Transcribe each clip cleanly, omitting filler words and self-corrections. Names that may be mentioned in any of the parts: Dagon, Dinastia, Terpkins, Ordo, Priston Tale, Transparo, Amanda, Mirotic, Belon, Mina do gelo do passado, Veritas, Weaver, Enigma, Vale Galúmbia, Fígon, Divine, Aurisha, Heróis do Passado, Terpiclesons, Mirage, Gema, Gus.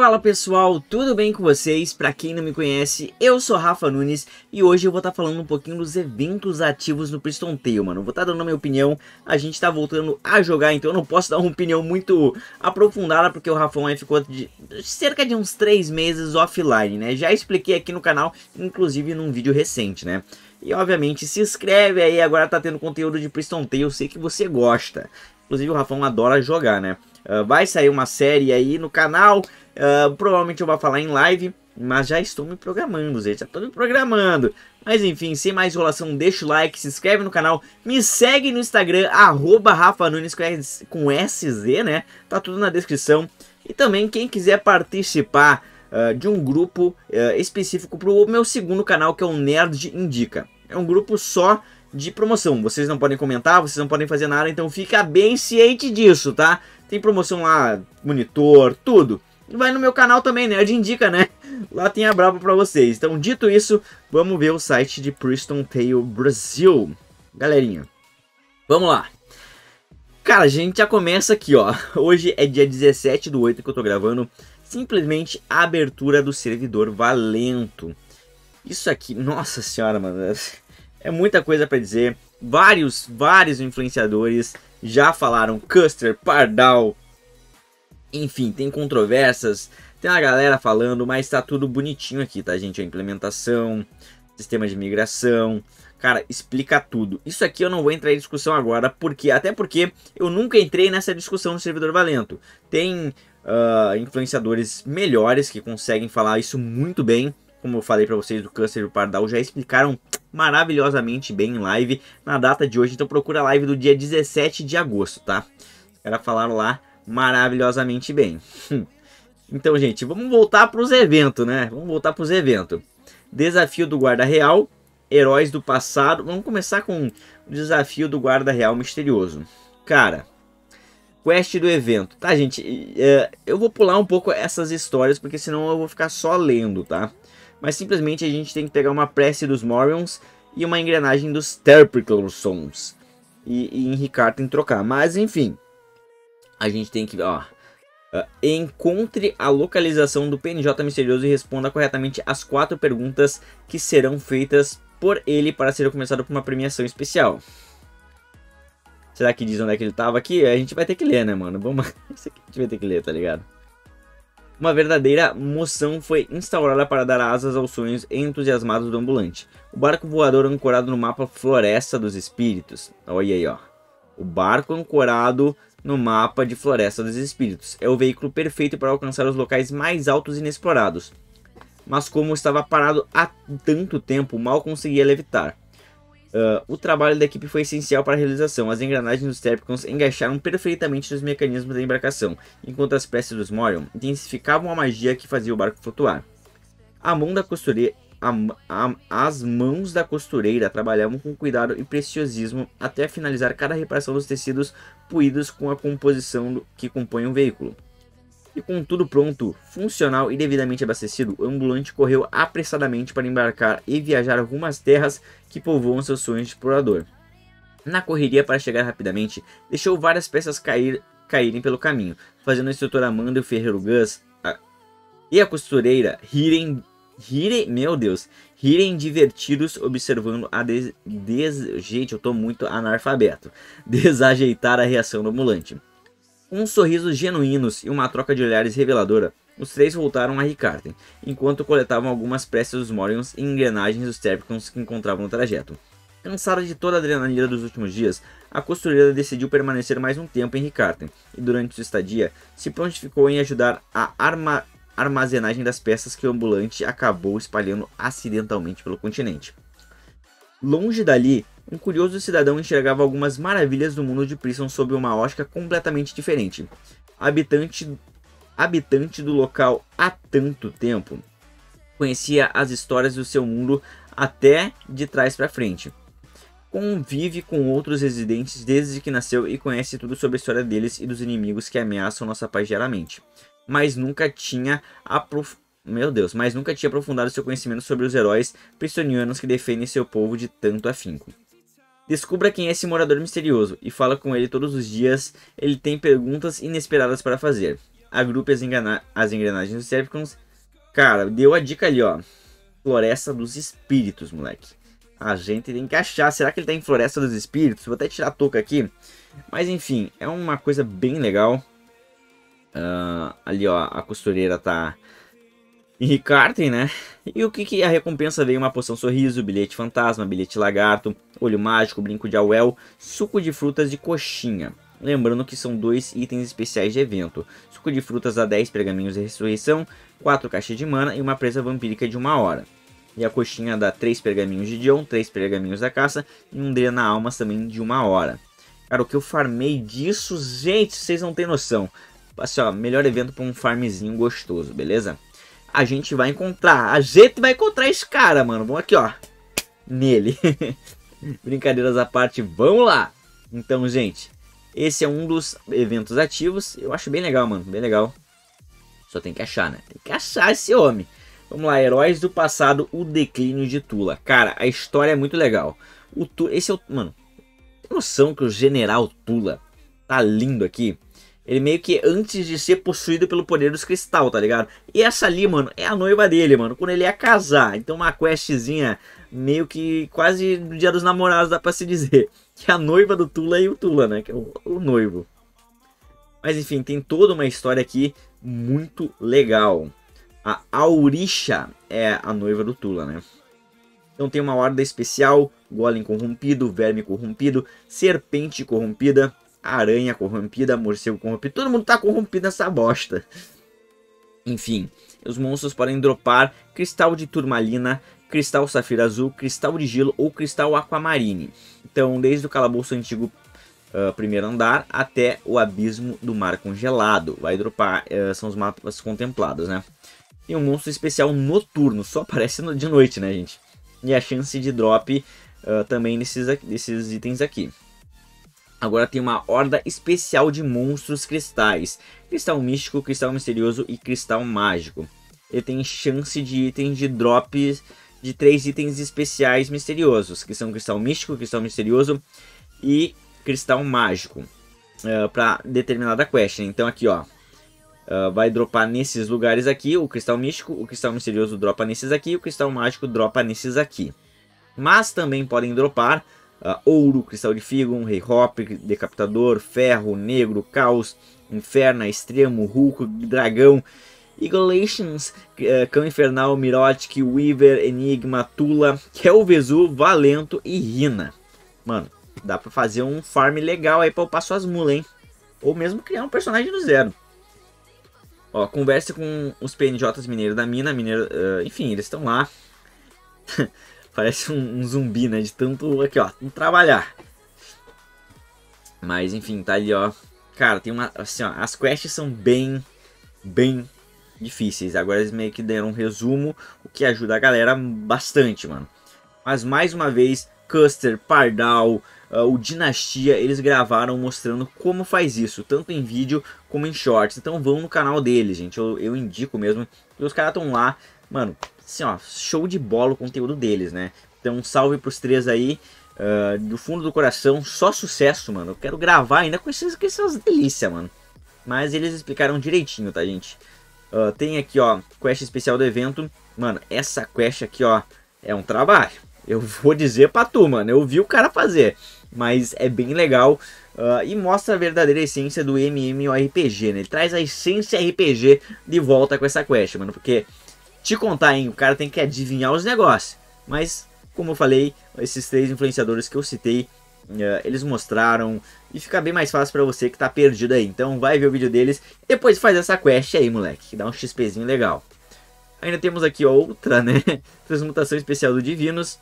Fala pessoal, tudo bem com vocês? Pra quem não me conhece, eu sou Rafa Nunes e hoje eu vou estar falando um pouquinho dos eventos ativos no Priston Tale, mano. Vou estar dando a minha opinião, a gente tá voltando a jogar, então eu não posso dar uma opinião muito aprofundada, porque o Rafão aí ficou de cerca de uns 3 meses offline, né? Já expliquei aqui no canal, inclusive num vídeo recente, né? E obviamente se inscreve aí, agora tá tendo conteúdo de Priston Tale, eu sei que você gosta. Inclusive o Rafão adora jogar, né? Vai sair uma série aí no canal, provavelmente eu vou falar em live, mas já estou me programando, gente, já estou me programando. Mas enfim, sem mais enrolação, deixa o like, se inscreve no canal, me segue no Instagram, @RafaNunes com SZ, né? Tá tudo na descrição. E também quem quiser participar de um grupo específico para o meu segundo canal, que é o Nerd Indica. É um grupo só de promoção, vocês não podem comentar, vocês não podem fazer nada, então fica bem ciente disso, tá? Tem promoção lá, monitor, tudo. E vai no meu canal também, Nerd Indica, né? Lá tem a braba pra vocês. Então, dito isso, vamos ver o site de Priston Tale Brasil. Galerinha, vamos lá. Cara, a gente já começa aqui, ó. Hoje é dia 17/8 que eu tô gravando. Simplesmente a abertura do servidor Valento. Isso aqui, nossa senhora, mano. É muita coisa pra dizer. Vários influenciadores já falaram. Custer, Pardal, enfim, tem controvérsias, tem uma galera falando, mas tá tudo bonitinho aqui, tá, gente? A implementação, sistema de migração, cara, explica tudo. Isso aqui eu não vou entrar em discussão agora, porque até porque eu nunca entrei nessa discussão no servidor Valento. Tem influenciadores melhores que conseguem falar isso muito bem. Como eu falei pra vocês, do Custer e do Pardal já explicaram maravilhosamente bem em live na data de hoje. Então procura a live do dia 17 de agosto, tá? Os caras falaram lá maravilhosamente bem. Então, gente, vamos voltar pros eventos, né? Vamos voltar pros eventos. Desafio do Guarda-Real, Heróis do Passado. Vamos começar com o Desafio do Guarda-Real Misterioso. Cara, quest do evento. Tá, gente? Eu vou pular um pouco essas histórias, porque senão eu vou ficar só lendo, tá? Mas simplesmente a gente tem que pegar uma prece dos Morions e uma engrenagem dos Terpiclesons. E Henricarten trocar. Mas enfim, a gente tem que, ó, encontre a localização do PNJ misterioso e responda corretamente as 4 perguntas que serão feitas por ele para ser recompensado por uma premiação especial. Será que diz onde é que ele tava aqui? A gente vai ter que ler, né, mano? Vamos... Isso aqui a gente vai ter que ler, tá ligado? Uma verdadeira moção foi instaurada para dar asas aos sonhos entusiasmados do ambulante. O barco voador ancorado no mapa Floresta dos Espíritos. Olha aí, ó. O barco ancorado no mapa de Floresta dos Espíritos. É o veículo perfeito para alcançar os locais mais altos e inexplorados. Mas como estava parado há tanto tempo, mal conseguia levitar. O trabalho da equipe foi essencial para a realização. As engrenagens dos Terpicons encaixaram perfeitamente nos mecanismos da embarcação, enquanto as preces dos Morion intensificavam a magia que fazia o barco flutuar. As mãos da costureira trabalhavam com cuidado e preciosismo até finalizar cada reparação dos tecidos puídos com a composição que compõe um veículo. E com tudo pronto, funcional e devidamente abastecido, o ambulante correu apressadamente para embarcar e viajar algumas terras que povoam seus sonhos de explorador. Na correria para chegar rapidamente, deixou várias peças caírem pelo caminho, fazendo a instrutora Amanda e o ferreiro Gus e a costureira rirem divertidos observando a gente, eu tô muito analfabeto, desajeitar a reação do ambulante. Com sorrisos genuínos e uma troca de olhares reveladora, os 3 voltaram a Ricarten, enquanto coletavam algumas preces dos Morions e engrenagens dos Terpkins que encontravam no trajeto. Cansada de toda a adrenalina dos últimos dias, a costureira decidiu permanecer mais um tempo em Ricarten, e durante sua estadia, se prontificou em ajudar a armazenagem das peças que o ambulante acabou espalhando acidentalmente pelo continente. Longe dali, um curioso cidadão enxergava algumas maravilhas do mundo de Priston sob uma ótica completamente diferente. Habitante do local há tanto tempo, conhecia as histórias do seu mundo até de trás para frente. Convive com outros residentes desde que nasceu e conhece tudo sobre a história deles e dos inimigos que ameaçam nossa paz diariamente. Mas nunca tinha aprofundado seu conhecimento sobre os heróis pristonianos que defendem seu povo de tanto afinco. Descubra quem é esse morador misterioso e fala com ele todos os dias. Ele tem perguntas inesperadas para fazer. agrupe as engrenagens dos Terpiclesons. Cara, deu a dica ali, ó. Floresta dos Espíritos, moleque. A gente tem que achar. Será que ele tá em Floresta dos Espíritos? Vou até tirar a touca aqui. Mas enfim, é uma coisa bem legal. Ali, ó, a costureira tá em Ricarten, né? E o que que a recompensa veio? Uma poção sorriso, bilhete fantasma, bilhete lagarto, olho mágico, brinco de auel, suco de frutas de coxinha. Lembrando que são 2 itens especiais de evento. Suco de frutas dá 10 pergaminhos de ressurreição, 4 caixas de mana e uma presa vampírica de 1 hora. E a coxinha dá 3 pergaminhos de Dion, 3 pergaminhos da caça e um drena almas também de 1 hora. Cara, o que eu farmei disso, gente, vocês não têm noção. Assim, ó, melhor evento pra um farmzinho gostoso, beleza? A gente vai encontrar esse cara, mano. Vamos aqui, ó, nele. Brincadeiras à parte, vamos lá. Então, gente, esse é um dos eventos ativos. Eu acho bem legal, mano, bem legal. Só tem que achar, né? Tem que achar esse homem. Vamos lá, Heróis do Passado, o Declínio de Tula. Cara, a história é muito legal. Esse é o... Mano, tem noção que o General Tula tá lindo aqui? Ele meio que antes de ser possuído pelo poder dos cristal, tá ligado? E essa ali, mano, é a noiva dele, mano, quando ele ia casar. Então uma questzinha meio que quase do Dia dos Namorados, dá pra se dizer. Que é a noiva do Tula e o Tula, né? Que é o noivo. Mas enfim, tem toda uma história aqui muito legal. A Aurisha é a noiva do Tula, né? Então tem uma horda especial, Golem corrompido, Verme corrompido, Serpente corrompida, Aranha corrompida, Morcego corrompido. Todo mundo tá corrompido nessa bosta. Enfim, os monstros podem dropar cristal de turmalina, cristal safira azul, cristal de gelo ou cristal aquamarine. Então desde o calabouço antigo, primeiro andar, até o abismo do mar congelado. Vai dropar, são os mapas contemplados, né? E um monstro especial noturno, só aparece de noite, né, gente? E a chance de drop também nesses itens aqui. Agora tem uma horda especial de monstros cristais. Cristal místico, cristal misterioso e cristal mágico. Ele tem chance de itens de drop de 3 itens especiais misteriosos. Que são cristal místico, cristal misterioso e cristal mágico. Para determinada quest, né? Então aqui, ó. Vai dropar nesses lugares aqui, o cristal místico, o cristal misterioso dropa nesses aqui, o cristal mágico dropa nesses aqui. Mas também podem dropar ouro, cristal de Fígon, rei hop, decapitador, ferro, negro, caos, inferno, extremo, Hulk, dragão, Igolations, cão infernal, Mirotic, Weaver, Enigma, Tula, Kelvezu, Valento e Rina. Mano, dá pra fazer um farm legal aí pra upar suas mulas, hein? Ou mesmo criar um personagem do zero. Ó, converse com os PNJs mineiros da mina, enfim, eles estão lá. Parece um zumbi, né, de tanto, aqui, ó, trabalhar. Mas, enfim, tá ali, ó. Cara, tem uma, assim, ó, as quests são bem difíceis. Agora eles meio que deram um resumo, o que ajuda a galera bastante, mano. Mas, mais uma vez, Custer, Pardal, o Dinastia, eles gravaram mostrando como faz isso, tanto em vídeo como em shorts. Então vão no canal deles, gente, eu indico mesmo, porque os caras estão lá, mano, assim, ó, show de bola o conteúdo deles, né? Então um salve pros 3 aí, do fundo do coração, só sucesso, mano. Eu quero gravar ainda com essas delícias, mano. Mas eles explicaram direitinho, tá, gente? Tem aqui, ó, quest especial do evento. Mano, essa quest aqui, ó, é um trabalho. Eu vou dizer pra tu, mano, eu vi o cara fazer, mas é bem legal, e mostra a verdadeira essência do MMORPG, né? Ele traz a essência RPG de volta com essa quest, mano, porque, te contar, hein, o cara tem que adivinhar os negócios, mas, como eu falei, esses 3 influenciadores que eu citei, eles mostraram, e fica bem mais fácil pra você que tá perdido aí, então vai ver o vídeo deles, depois faz essa quest aí, moleque, que dá um XPzinho legal. Ainda temos aqui, ó, outra, né, transmutação especial do Divinos,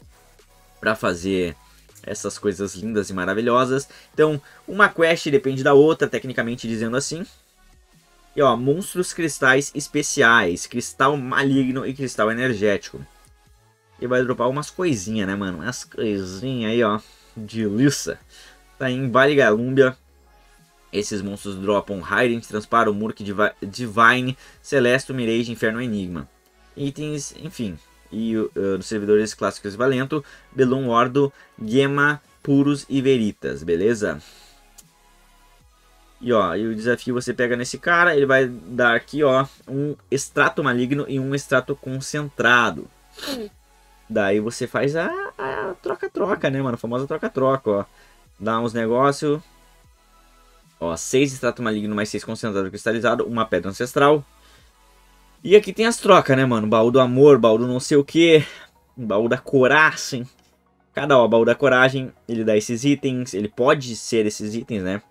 para fazer essas coisas lindas e maravilhosas. Então, uma quest depende da outra, tecnicamente dizendo assim. E ó, monstros cristais especiais, cristal maligno e cristal energético. E vai dropar umas coisinhas, né, mano? Umas coisinhas aí, ó, de liça. Tá em Vale Galúmbia. Esses monstros dropam Hidden, Transparo, Murk, Divine, Celeste, Mirage, Inferno, Enigma. Itens, enfim... E nos servidores clássicos Valento, Belon, Ordo, Gema, Puros e Veritas, beleza? E ó, e o desafio você pega nesse cara, ele vai dar aqui ó, um extrato maligno e um extrato concentrado. Daí você faz a troca-troca, né, mano? A famosa troca-troca, ó. Dá uns negócios. Ó, 6 extrato maligno mais 6 concentrado cristalizado, uma pedra ancestral. E aqui tem as trocas, né, mano? Baú do amor, baú do não sei o que, baú da coragem. Cada ó, baú da coragem, ele dá esses itens. Ele pode ser esses itens, né?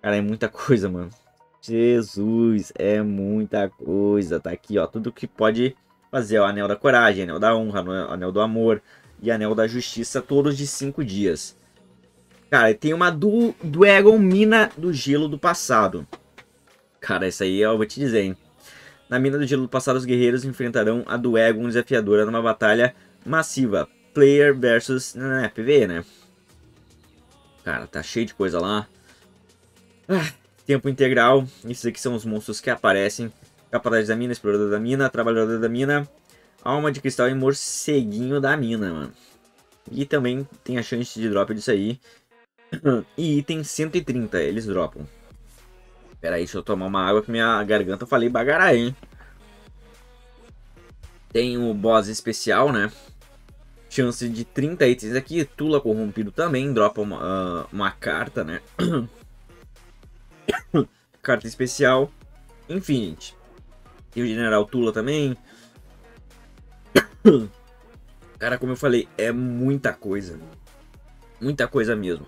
Cara, é muita coisa, mano. Jesus, é muita coisa. Tá aqui, ó, tudo que pode fazer, ó. Anel da coragem, anel da honra, anel do amor e anel da justiça, todos de 5 dias. Cara, tem uma do Dagon, Mina do Gelo do Passado. Cara, essa aí eu vou te dizer, hein. Na Mina do Gelo do Passado, os guerreiros enfrentarão a do Dagon desafiadora numa batalha massiva. Player versus PvE, né? Cara, tá cheio de coisa lá. Ah, tempo integral. Esses aqui são os monstros que aparecem. Capataz da mina, explorador da mina, trabalhador da mina, alma de cristal e morceguinho da mina, mano. E também tem a chance de drop disso aí. E item 130, eles dropam. Pera aí, deixa eu tomar uma água que minha garganta eu falei bagará, hein. Tem o boss especial, né? Chance de 30 itens aqui. Tula corrompido também, dropa uma carta, né? Carta especial. Enfim, gente. Tem o General Tula também. Cara, como eu falei, é muita coisa. Muita coisa mesmo.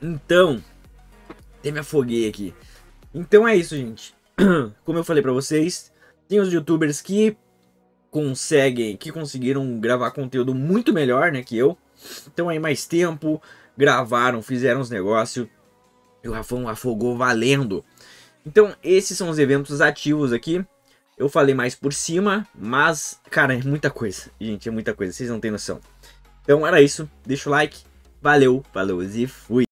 Então, até me afoguei aqui. Então é isso, gente. Como eu falei pra vocês, tem os youtubers que conseguiram gravar conteúdo muito melhor, né, que eu. Então aí mais tempo, gravaram, fizeram os negócios. E o Rafão afogou valendo. Então, esses são os eventos ativos aqui. Eu falei mais por cima, mas, cara, é muita coisa. Gente, é muita coisa. Vocês não têm noção. Então, era isso. Deixa o like. Valeu, falou e fui.